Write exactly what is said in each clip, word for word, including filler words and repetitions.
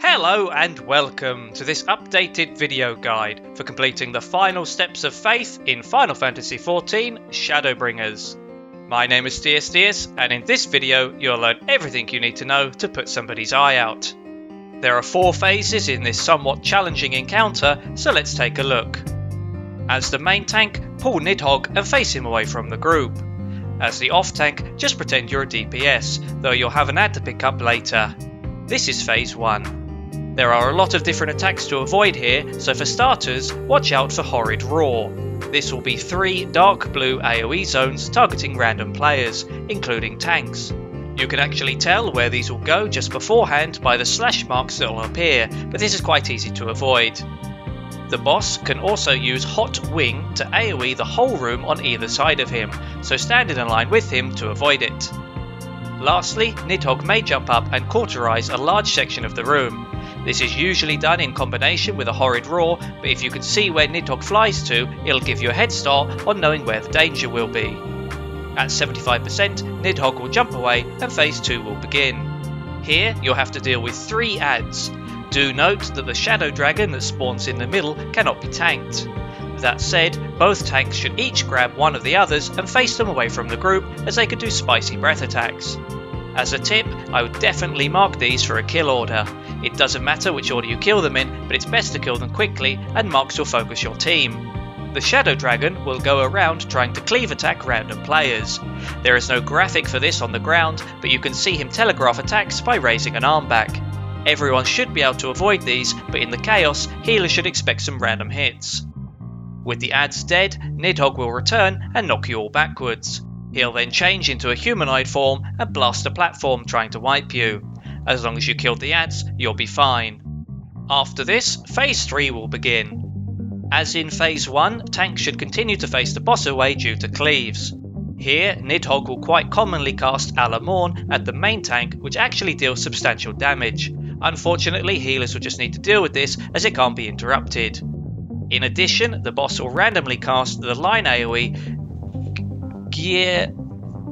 Hello and welcome to this updated video guide for completing the final steps of faith in Final Fantasy fourteen Shadowbringers. My name is T S D S and in this video you'll learn everything you need to know to put somebody's eye out. There are four phases in this somewhat challenging encounter, so let's take a look. As the main tank, pull Nidhogg and face him away from the group. As the off tank, just pretend you're a D P S, though you'll have an ad to pick up later. This is phase one. There are a lot of different attacks to avoid here, so for starters, watch out for Horrid Roar. This will be three dark blue AoE zones targeting random players, including tanks. You can actually tell where these will go just beforehand by the slash marks that will appear, but this is quite easy to avoid. The boss can also use Hot Wing to AoE the whole room on either side of him, so stand in a line with him to avoid it. Lastly, Nidhogg may jump up and cauterize a large section of the room. This is usually done in combination with a Horrid Roar, but if you can see where Nidhogg flies to, it'll give you a head start on knowing where the danger will be. At seventy-five percent, Nidhogg will jump away and phase two will begin. Here, you'll have to deal with three adds. Do note that the Shadow Dragon that spawns in the middle cannot be tanked. That said, both tanks should each grab one of the others and face them away from the group, as they could do spicy breath attacks. As a tip, I would definitely mark these for a kill order. It doesn't matter which order you kill them in, but it's best to kill them quickly, and marks will focus your team. The Shadow Dragon will go around trying to cleave attack random players. There is no graphic for this on the ground, but you can see him telegraph attacks by raising an arm back. Everyone should be able to avoid these, but in the chaos, healers should expect some random hits. With the adds dead, Nidhogg will return and knock you all backwards. He'll then change into a humanoid form and blast a platform trying to wipe you. As long as you killed the adds, you'll be fine. After this, phase three will begin. As in phase one, tanks should continue to face the boss away due to cleaves. Here, Nidhogg will quite commonly cast Alamorn at the main tank, which actually deals substantial damage. Unfortunately, healers will just need to deal with this as it can't be interrupted. In addition, the boss will randomly cast the line AoE Geirskogul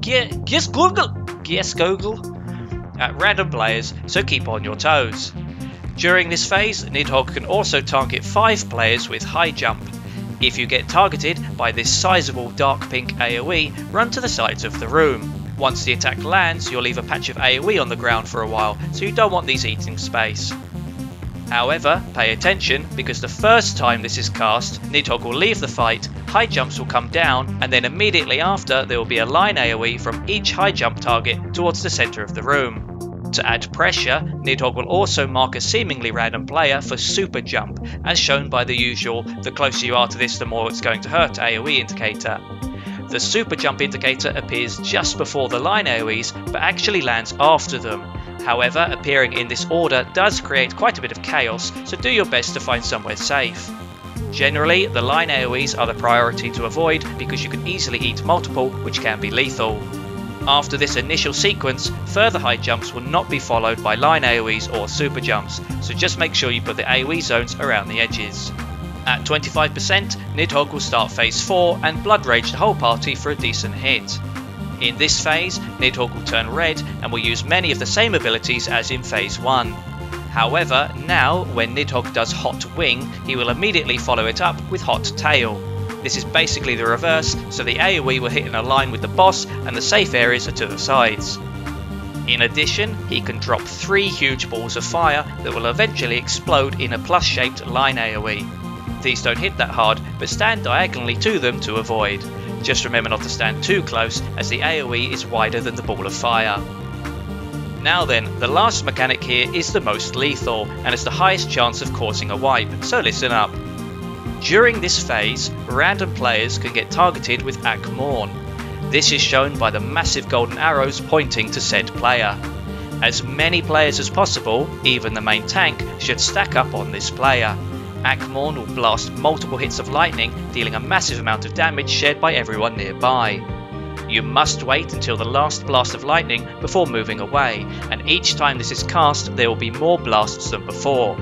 Geirskogul Geirskogul at random players, so keep on your toes. During this phase, Nidhogg can also target five players with high jump. If you get targeted by this sizable dark pink AoE, run to the sides of the room. Once the attack lands, you'll leave a patch of AoE on the ground for a while, so you don't want these eating space. However, pay attention, because the first time this is cast, Nidhogg will leave the fight, high jumps will come down, and then immediately after there will be a line AoE from each high jump target towards the centre of the room. To add pressure, Nidhogg will also mark a seemingly random player for super jump, as shown by the usual, the closer you are to this the more it's going to hurt AoE indicator. The super jump indicator appears just before the line AoEs, but actually lands after them. However, appearing in this order does create quite a bit of chaos, so do your best to find somewhere safe. Generally, the line AoEs are the priority to avoid because you can easily eat multiple, which can be lethal. After this initial sequence, further high jumps will not be followed by line AoEs or super jumps, so just make sure you put the AoE zones around the edges. At twenty-five percent, Nidhogg will start phase four and blood rage the whole party for a decent hit. In this phase, Nidhogg will turn red and will use many of the same abilities as in phase one. However, now, when Nidhogg does Hot Wing, he will immediately follow it up with Hot Tail. This is basically the reverse, so the AoE will hit in a line with the boss and the safe areas are to the sides. In addition, he can drop three huge balls of fire that will eventually explode in a plus-shaped line AoE. These don't hit that hard, but stand diagonally to them to avoid. Just remember not to stand too close, as the AoE is wider than the ball of fire. Now then, the last mechanic here is the most lethal, and has the highest chance of causing a wipe, so listen up. During this phase, random players can get targeted with Akh Morn. This is shown by the massive golden arrows pointing to said player. As many players as possible, even the main tank, should stack up on this player. Akh Morn will blast multiple hits of lightning, dealing a massive amount of damage shared by everyone nearby. You must wait until the last blast of lightning before moving away, and each time this is cast there will be more blasts than before.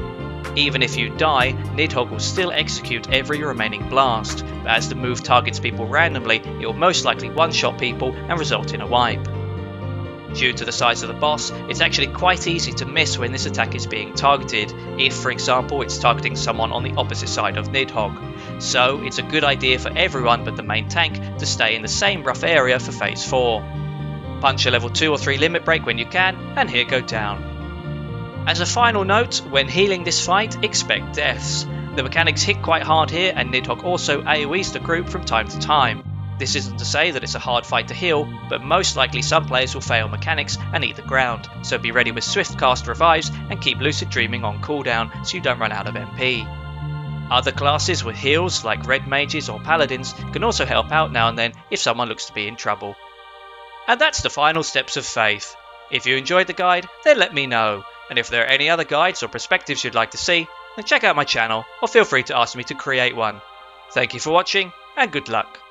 Even if you die, Nidhogg will still execute every remaining blast, but as the move targets people randomly, it will most likely one-shot people and result in a wipe. due to the size of the boss, it's actually quite easy to miss when this attack is being targeted, if for example it's targeting someone on the opposite side of Nidhogg. So it's a good idea for everyone but the main tank to stay in the same rough area for phase four. Punch a level two or three limit break when you can, and here go down. As a final note, when healing this fight, expect deaths. The mechanics hit quite hard here, and Nidhogg also AoEs the group from time to time. This isn't to say that it's a hard fight to heal, but most likely some players will fail mechanics and eat the ground, so be ready with Swiftcast Revives and keep lucid dreaming on cooldown so you don't run out of M P. Other classes with heals, like red mages or paladins, can also help out now and then if someone looks to be in trouble. And that's the Final Steps of Faith. If you enjoyed the guide, then let me know. And if there are any other guides or perspectives you'd like to see, then check out my channel or feel free to ask me to create one. Thank you for watching, and good luck.